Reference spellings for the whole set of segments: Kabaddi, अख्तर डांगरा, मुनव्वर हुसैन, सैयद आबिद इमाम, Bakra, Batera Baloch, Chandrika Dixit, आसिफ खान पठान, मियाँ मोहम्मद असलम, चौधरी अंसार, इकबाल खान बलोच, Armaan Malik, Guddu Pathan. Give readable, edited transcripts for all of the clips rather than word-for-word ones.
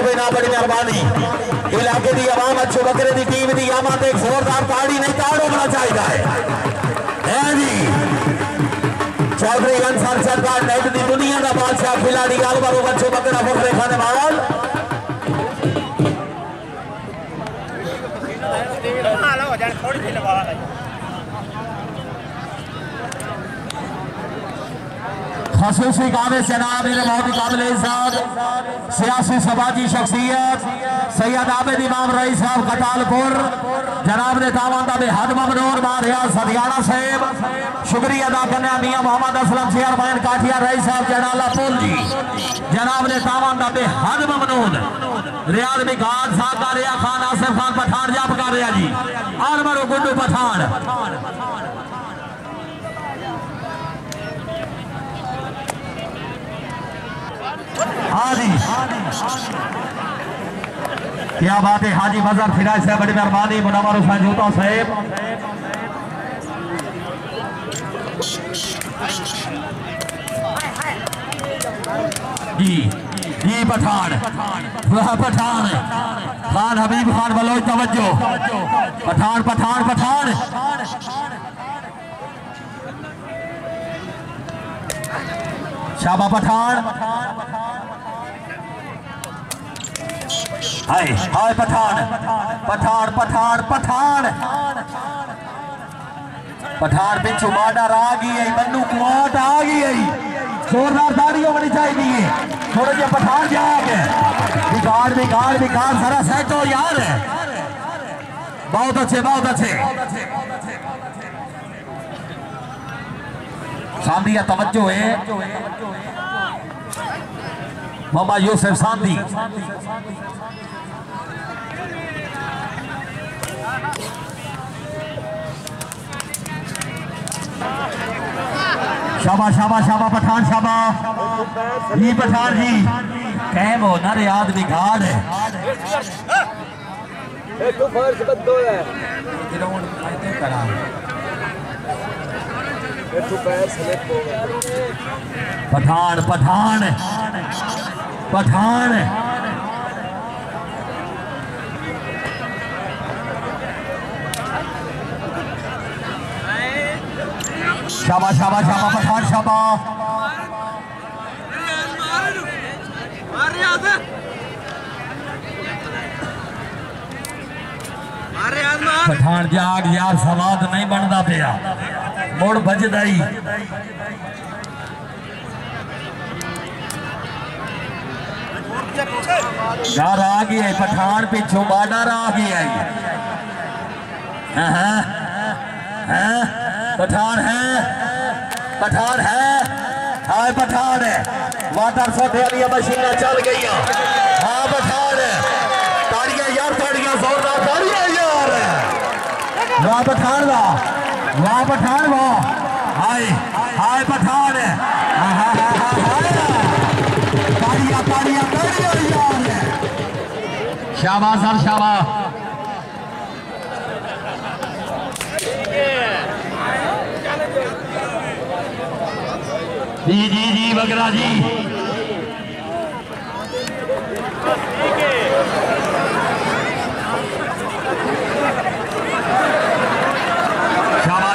सूबे ना बड़ी मेहरबानी इलाके की आवाम अच्छो बकरे की टीम की आवाम एक जोरदार ताड़ी नहीं ताड़ होना चाहिए है जी। चौधरी अंसार सरकार नेट की दुनिया का बादशाह खिलाड़ी गल बारो अच्छो बकरा फुकरे खाने वाल खसूसी काबिल जनाब इलमौती काबिल इज्जत सियासी समाजी शख्सियत सैयद आबिद इमाम रई साहब कतालपुर जनाब ने तावादा बेहद ममनूर मारिया सदियाना साहब शुक्रिया अदा करना मियाँ मोहम्मद असलम चेयरमैन काठिया रई साहब जनालापुर जी जनाब ने तावादा बेहद ममनून रियाज मिकाज साहब का रिया खान आसिफ खान पठान जाप कर रहा जी और मरो गुड्डू पठान क्या बात है हाजी मजहर फिराज साहब बड़ी मेहरबानी मुनव्वर हुसैन जूता साहब जी जी पठान वह पठान खान हबीब खान बलोच तवज्जो पठान पठान पठान शाबा पठान हाय हाय पठान पठान पठान पठान पठान पिछू माडर आ गई मनु कुमार आ गई जोरदार ताड़ी होनी चाहिए थोड़े जे पठान जाके बिगाड़ बिगाड़ सारा सेट हो यार बहुत अच्छे सामने तवज्जो है मामा यूसुफ सांदी शाबा शाबा शाबा पठान शाबा ये पठान जी कैम हो ना रियाद बिगाड़ है पठान पठान पठान शाबा शाबा शाबा पठान शाबा पठान जाग यार सवाद नहीं बनता पिया मुड़ बजदा ही डर आ गया पठान पिछों बाडर आ गया पठान है पठान है हाय पठान है वाटर सोटे वाली मशीना चल गई हाँ पठान ताड़ियां यार ताड़ियां जोरदार ताड़ियां यार वाह पठान वाह वाह पठान वाह हाय हाय पठान ताड़ियां ताड़ियां ताड़ियां यार शाबाश सर शाबाश जी जी जी बकरा जी शाबाश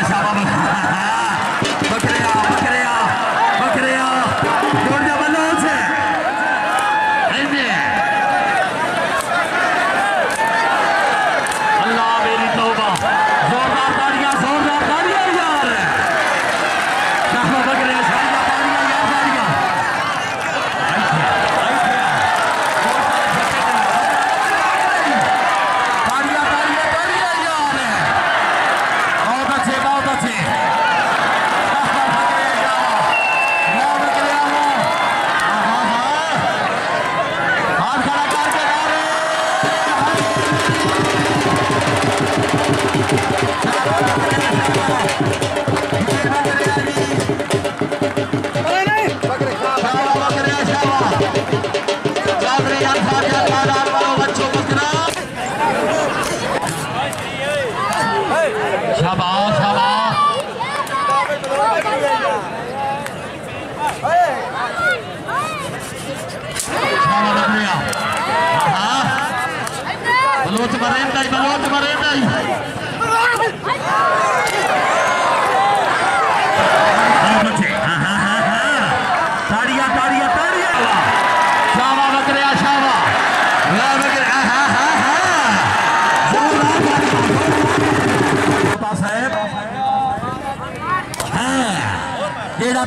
शाबाश बकरिया बकरिया बकरिया जोरदार बलोच अल्लाह मेरी तौबा जोरदार तालियां यार शाबाश बकरिया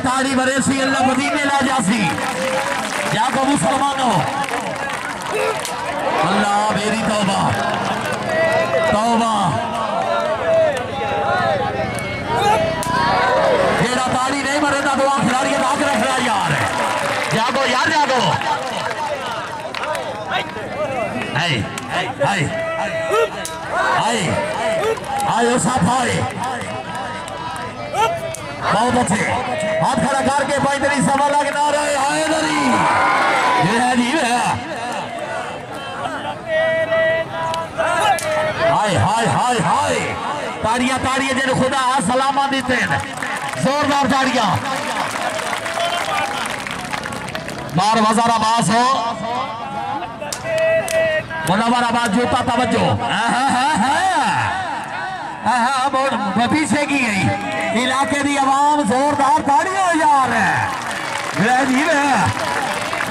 ताड़ी बरेसी अल्लाह मदीने ला जासी जाको मुसलमानो अल्लाह मेरी तौबा तौबा जेड़ा ताड़ी नहीं मरे तो दुआ खिलाड़ी बाग रख रहा यार जागो यार जागो हाय हाय हाय आयो सफाई बहुत अच्छे हाथ खड़ा करके पैतरी सवा लाख नारा आए दरी ये है जी हाय हाय हाय हाय ताड़िया ताड़िया जिन खुदा सलामा दीते हैं जोरदार ताड़िया मार वजारा बास हो मुनव्वर आबाद जूता तवज्जो पीछे की गई इलाके की आवाम जोरदार ताड़ियां यार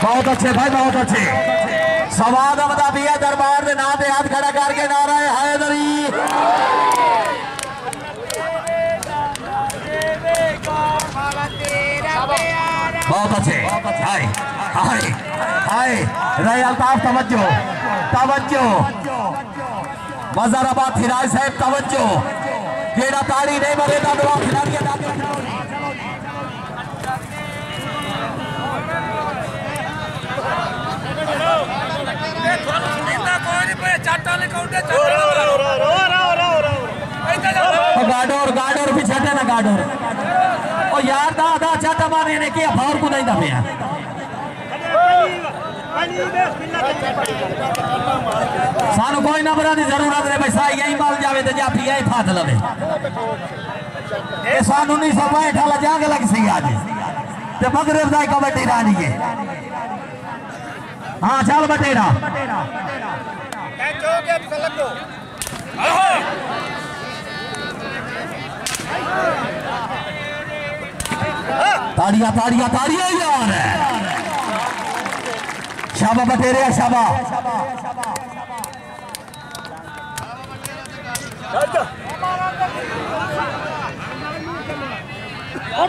बहुत अच्छे भाई बहुत अच्छे सवाद अमदा भी है दरबार के नाम पे हाथ खड़ा करके नारा है हैदरी बहुत अच्छे हाय हाय हाय रे अल्ताफ तवज्जो तवज्जो वज़ाराबाद हिराज साहब तवज्जो जेड़ा ताड़ी नहीं मरे तो दुआ खिलाड़ी गाडोर गाडोर भी छटे ना गाडोर और यार दा दा चाटा मारे ने किया भावर को नहीं दबे सानू कोई नंबर की जरूरत नहीं भाई साई यही माल जावे तो जाफी यही फाद लवे ये सन 1965 वाला जंग लग सी आज ते मगरब दा कबड्डी रानी है हां चल बटेरा ए चौके पे लगो आहो ताड़ियां ताड़ियां ताड़ियां यार शाबा बटेरे शाबा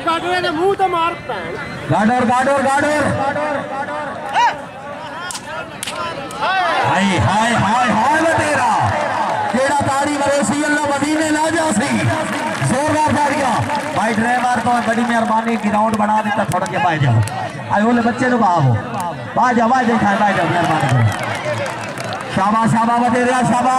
गाडोर ने मुंह तो मार गाडोर गाडोर गाडोर हाय हाय हाय हाय बटेरा केड़ा ताड़ी बरेसी अल्लाह मदीने ला जासी जोरदार ताड़ियां भाई ड्राइवर तो बड़ी मेहरबानी ग्राउंड बना देता थोड़ा के भाई जाओ आए बोले बच्चे तो आओ बाजा बाजा खाए बाजा मेहरबानी शाबा शाबा बटेरा शाबा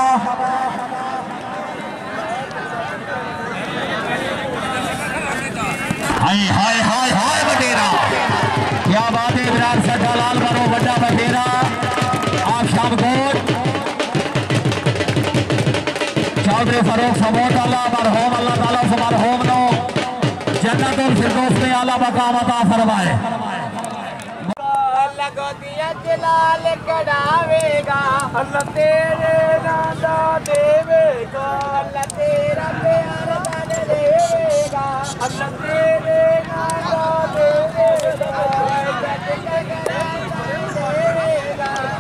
हाय हाय हाय हाय बटेरा क्या बात है विराट सदा लाल बनो बड़ा बटेरा आप शाम को चौधरी फरूक समोत अल्लाह मरहूम अल्लाह ताला मरहूम नो जन्नत और फिरदौस में आला मकाम अता फरमाए जलाल कड़ावेगा अल्लाह तेरे नाम दा देवेगा अल्लाह तेरा प्यार दान देवेगा अल्लाह तेरे नाम दा देवेगा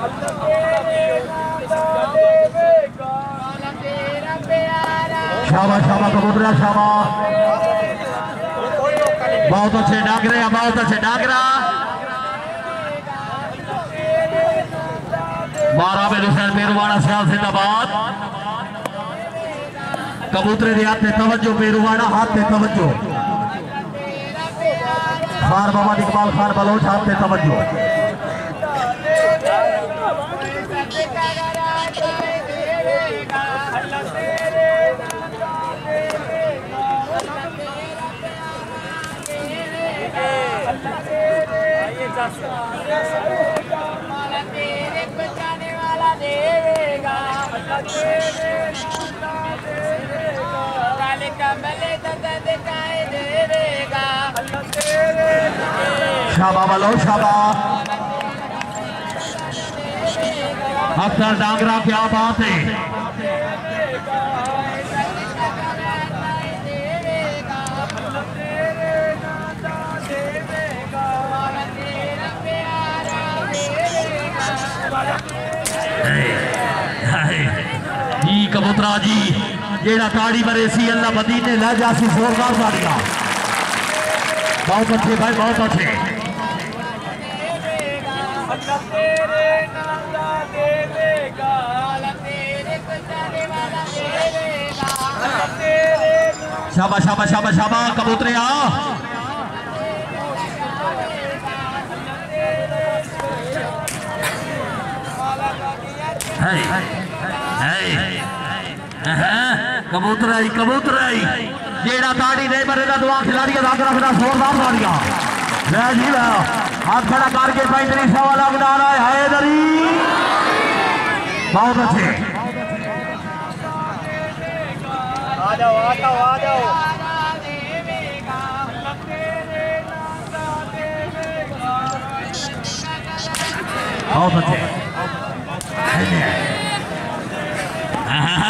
अल्लाह तेरे नाम दा देवेगा अल्लाह तेरा प्यार शाबाश शाबाश कबूतरा शाबाश बहुत अच्छे नागरे बहुत अच्छे नागरा बारा में हुसैन पेरुवाड़ा सियाल जिंदाबाद कबूतरे के हाथ में तवज्जो पेरुवाड़ा हाथ में तवज्जो खार बाबा इकबाल खान बलोच हाथ में तवज्जो देवेगा शाबा बलो शाबा अख्तर डांगरा, क्या बात है। जी कबूतरा जी जेड़ा ताड़ी मरे सी अल्लाह मदीने ला जा सी, जोरदार ताड़ी। बहुत अच्छे भाई, बहुत अच्छे। शाबाश शाबाश शाबाश शाबाश कबूतरे आ, कबूतर आई कबूतर आई जेड़ा ताड़ी नहीं मरे का दुआ खिलाड़िया रखना, जोरदार ताड़िया। ला जी ला, हाथ खड़ा करके 35 लाख डाला है दरी। बहुत अच्छे। आ जाओ आ जाओ आ जाओ। बहुत अच्छे।